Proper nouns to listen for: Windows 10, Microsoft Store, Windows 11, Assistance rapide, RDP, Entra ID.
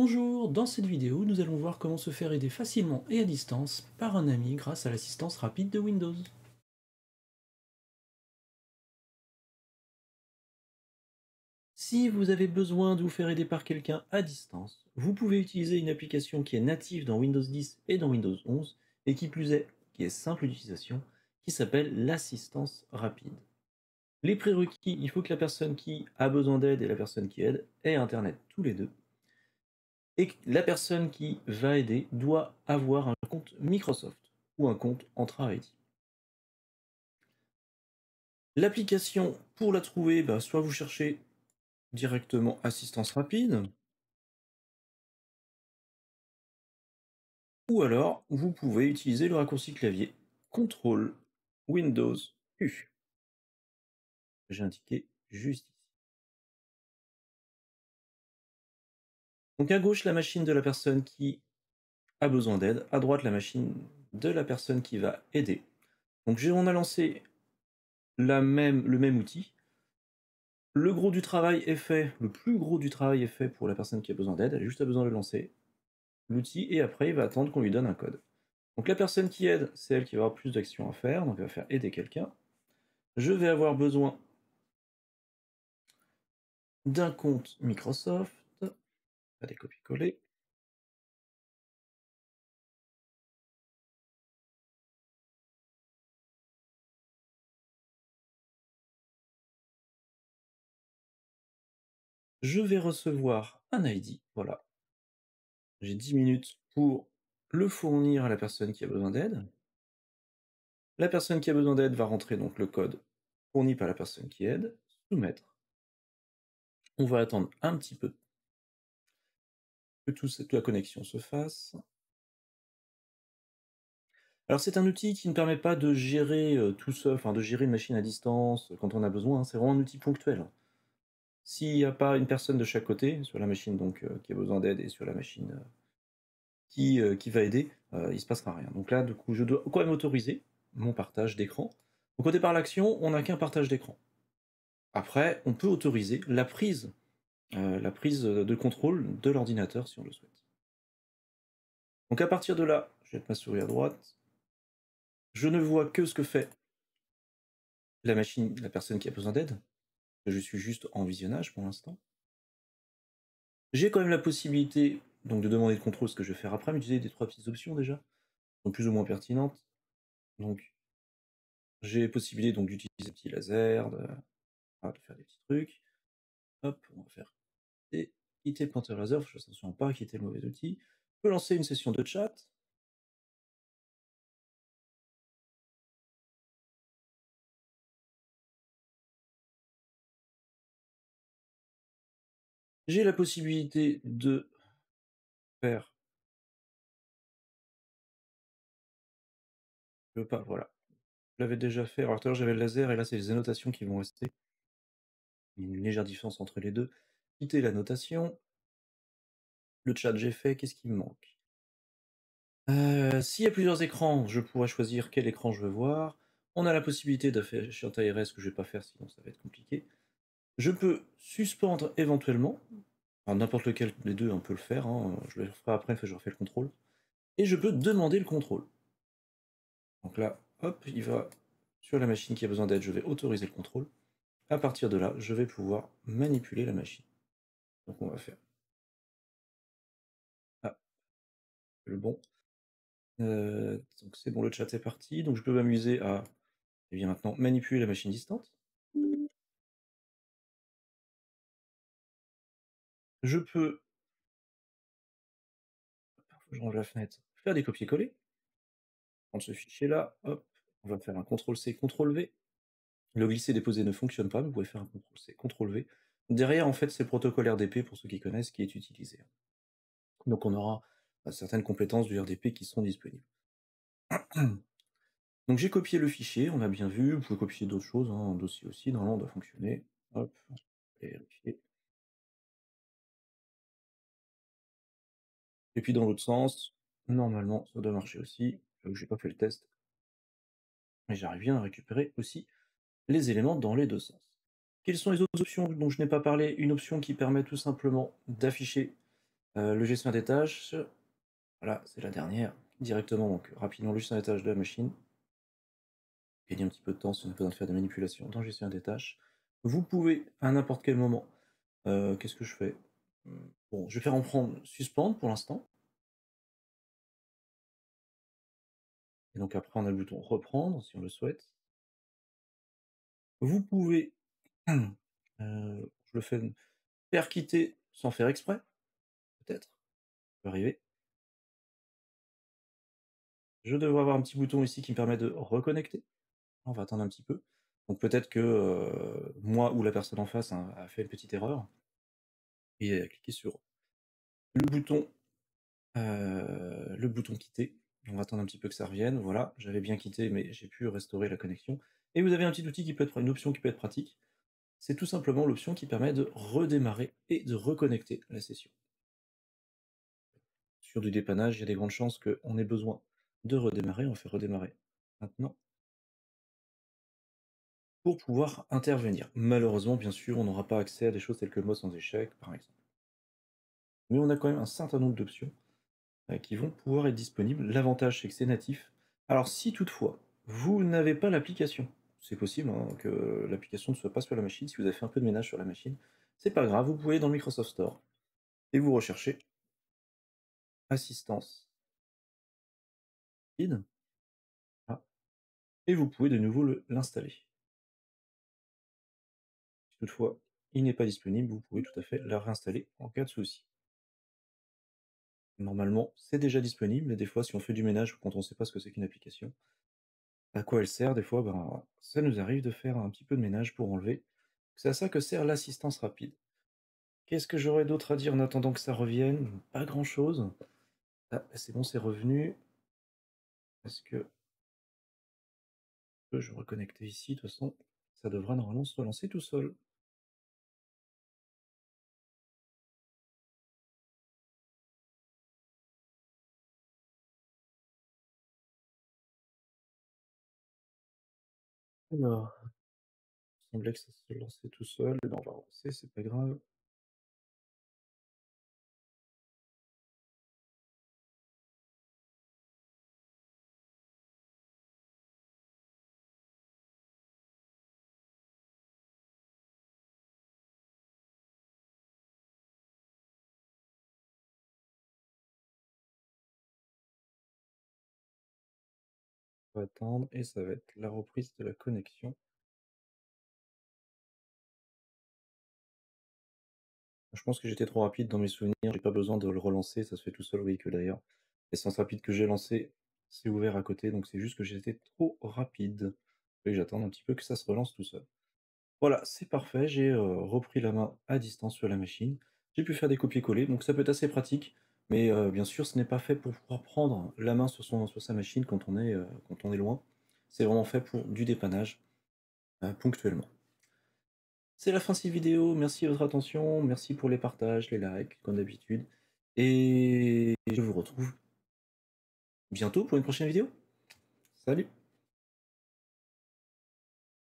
Bonjour, dans cette vidéo, nous allons voir comment se faire aider facilement et à distance par un ami grâce à l'assistance rapide de Windows. Si vous avez besoin de vous faire aider par quelqu'un à distance, vous pouvez utiliser une application qui est native dans Windows 10 et dans Windows 11, et qui plus est, qui est simple d'utilisation, qui s'appelle l'assistance rapide. Les prérequis, il faut que la personne qui a besoin d'aide et la personne qui aide aient Internet tous les deux. Et la personne qui va aider doit avoir un compte Microsoft ou un compte Entra ID. L'application, pour la trouver, soit vous cherchez directement assistance rapide, ou alors vous pouvez utiliser le raccourci clavier CTRL Windows U. J'ai indiqué juste ici. Donc à gauche, la machine de la personne qui a besoin d'aide, à droite, la machine de la personne qui va aider. Donc on a lancé le même outil. Le gros du travail est fait, le plus gros du travail est fait pour la personne qui a besoin d'aide, elle a juste besoin de lancer l'outil et après il va attendre qu'on lui donne un code. Donc la personne qui aide, c'est elle qui va avoir plus d'actions à faire, donc elle va faire aider quelqu'un. Je vais avoir besoin d'un compte Microsoft. Allez, copier-coller. Je vais recevoir un ID, voilà. J'ai 10 minutes pour le fournir à la personne qui a besoin d'aide. La personne qui a besoin d'aide va rentrer donc le code fourni par la personne qui aide, soumettre. On va attendre un petit peu que toute la connexion se fasse. Alors c'est un outil qui ne permet pas de gérer tout ça, enfin de gérer une machine à distance quand on a besoin, c'est vraiment un outil ponctuel. S'il n'y a pas une personne de chaque côté, sur la machine donc qui a besoin d'aide et sur la machine qui va aider, il ne se passera rien. Donc là du coup je dois quand même autoriser mon partage d'écran. Donc au départ l'action, on n'a qu'un partage d'écran. Après on peut autoriser la prise de contrôle de l'ordinateur si on le souhaite. Donc à partir de là, je vais mettre ma souris à droite, je ne vois que ce que fait la machine, la personne qui a besoin d'aide, je suis juste en visionnage pour l'instant. J'ai quand même la possibilité donc, de demander le contrôle, ce que je vais faire après, mais utiliser des trois petites options déjà, qui sont plus ou moins pertinentes. Donc j'ai possibilité d'utiliser des petits lasers, de faire des petits trucs. Hop, on va faire IT Pointer Laser, je ne sais pas qui était le mauvais outil. Je peux lancer une session de chat. J'ai la possibilité de faire le pas, voilà. Je l'avais déjà fait, alors tout à l'heure j'avais le laser et là c'est les annotations qui vont rester. Il y a une légère différence entre les deux. Quitter la notation. Le chat j'ai fait, qu'est-ce qui me manque? S'il y a plusieurs écrans, je pourrais choisir quel écran je veux voir. On a la possibilité d'afficher en taille RS, que je ne vais pas faire sinon ça va être compliqué. Je peux suspendre éventuellement. N'importe lequel des deux on peut le faire. Je le ferai après, je refais le contrôle. Et je peux demander le contrôle. Donc là, hop, il va sur la machine qui a besoin d'aide, je vais autoriser le contrôle. À partir de là, je vais pouvoir manipuler la machine. Donc on va faire. Ah, le bon. Donc c'est bon, le chat est parti. Donc je peux m'amuser à, eh bien maintenant, manipuler la machine distante. Je peux, je range la fenêtre, faire des copier-coller. Prendre ce fichier-là, hop, on va faire un CTRL-C, CTRL-V. Le glisser-déposer ne fonctionne pas, mais vous pouvez faire un CTRL-C, CTRL-V. Derrière, en fait, c'est le protocole RDP, pour ceux qui connaissent, qui est utilisé. Donc on aura certaines compétences du RDP qui sont disponibles. Donc j'ai copié le fichier, on a bien vu, vous pouvez copier d'autres choses, un dossier aussi, normalement on doit fonctionner. Hop, vérifier. Et puis dans l'autre sens, normalement ça doit marcher aussi, je n'ai pas fait le test, mais j'arrive bien à récupérer aussi les éléments dans les deux sens. Quelles sont les autres options dont je n'ai pas parlé? Une option qui permet tout simplement d'afficher Le gestionnaire des tâches, voilà, c'est la dernière. Directement, donc rapidement, le gestionnaire des tâches de la machine. Gagner un petit peu de temps si on a besoin de faire des manipulations dans le gestionnaire des tâches. Vous pouvez, à n'importe quel moment, qu'est-ce que je fais? Bon, je vais faire en prendre suspendre pour l'instant. Et donc après, on a le bouton reprendre si on le souhaite. Vous pouvez, je le fais, faire quitter sans faire exprès. Peut-être, ça peut arriver. Je devrais avoir un petit bouton ici qui me permet de reconnecter. On va attendre un petit peu. Donc peut-être que moi ou la personne en face hein, a fait une petite erreur et a cliqué sur le bouton quitter. On va attendre un petit peu que ça revienne. Voilà, j'avais bien quitté, mais j'ai pu restaurer la connexion. Et vous avez un petit outil qui peut être une option qui peut être pratique. C'est tout simplement l'option qui permet de redémarrer et de reconnecter la session. Sur du dépannage, il y a des grandes chances qu'on ait besoin de redémarrer. On fait redémarrer maintenant pour pouvoir intervenir. Malheureusement, bien sûr, on n'aura pas accès à des choses telles que mot sans échec, par exemple. Mais on a quand même un certain nombre d'options qui vont pouvoir être disponibles. L'avantage, c'est que c'est natif. Alors, si toutefois, vous n'avez pas l'application, c'est possible hein, que l'application ne soit pas sur la machine, si vous avez fait un peu de ménage sur la machine, c'est pas grave, vous pouvez aller dans le Microsoft Store et vous recherchez Assistance rapide, et vous pouvez de nouveau l'installer. Si toutefois il n'est pas disponible, vous pouvez tout à fait la réinstaller en cas de souci. Normalement, c'est déjà disponible, mais des fois, si on fait du ménage ou quand on ne sait pas ce que c'est qu'une application, à quoi elle sert, des fois, ben, ça nous arrive de faire un petit peu de ménage pour enlever. C'est à ça que sert l'assistance rapide. Qu'est-ce que j'aurais d'autre à dire en attendant que ça revienne? Pas grand-chose. Ah, c'est bon, c'est revenu. Est-ce que je peux reconnecter ici? De toute façon, ça devra normalement se relancer tout seul. Alors, il semblait que ça se lançait tout seul, mais on va avancer, c'est pas grave. Attendre et ça va être la reprise de la connexion. Je pense que j'étais trop rapide dans mes souvenirs, j'ai pas besoin de le relancer, ça se fait tout seul. Oui, que d'ailleurs l'essence rapide que j'ai lancé s'est ouvert à côté, donc c'est juste que j'étais trop rapide et j'attends un petit peu que ça se relance tout seul. Voilà, c'est parfait, j'ai repris la main à distance sur la machine, j'ai pu faire des copier-coller, donc ça peut être assez pratique. Mais bien sûr, ce n'est pas fait pour pouvoir prendre la main sur sa machine quand on est loin. C'est vraiment fait pour du dépannage ponctuellement. C'est la fin de cette vidéo. Merci de votre attention. Merci pour les partages, les likes, comme d'habitude. Et je vous retrouve bientôt pour une prochaine vidéo. Salut!